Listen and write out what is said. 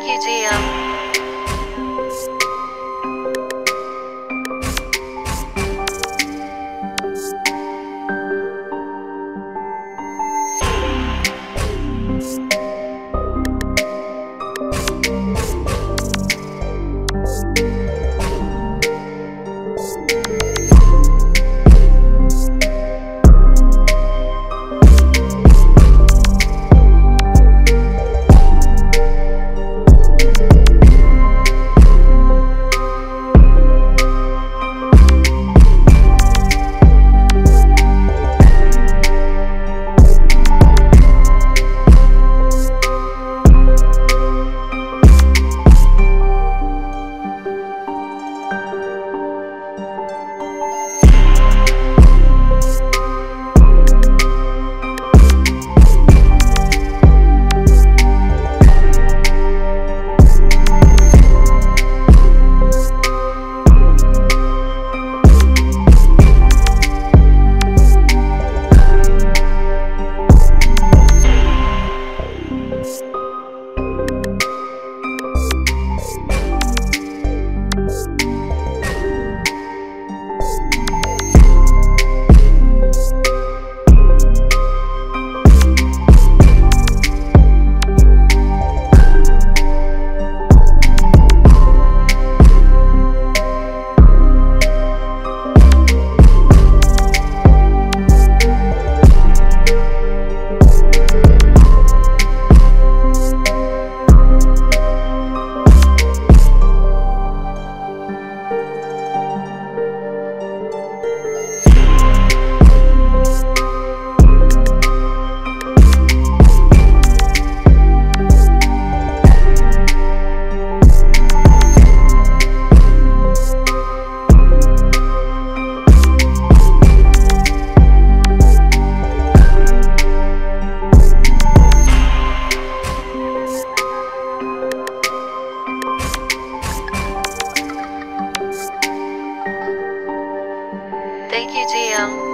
Thank you, GM. Thank you, GM.